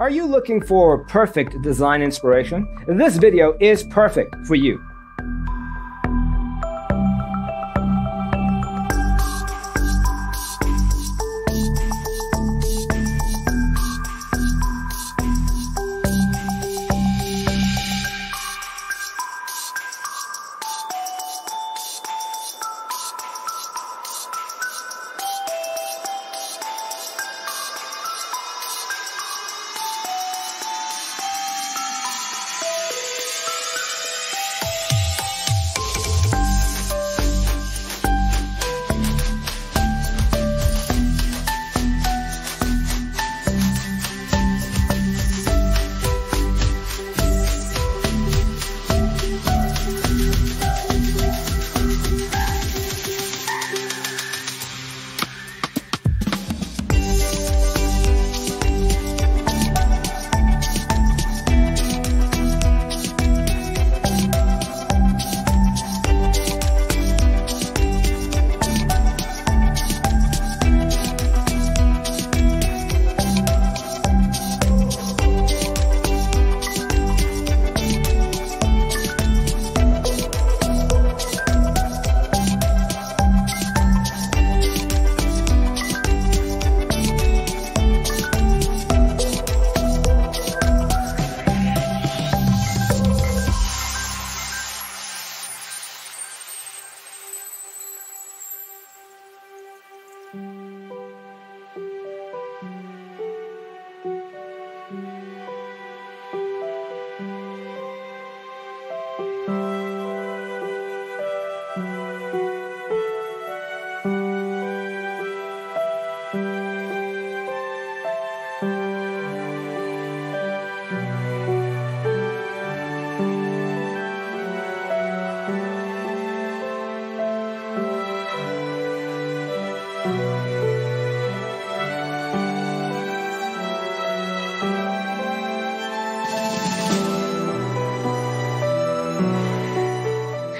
Are you looking for perfect design inspiration? This video is perfect for you.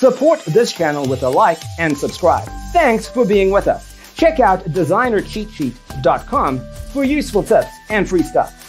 Support this channel with a like and subscribe. Thanks for being with us. Check out designercheatsheet.com for useful tips and free stuff.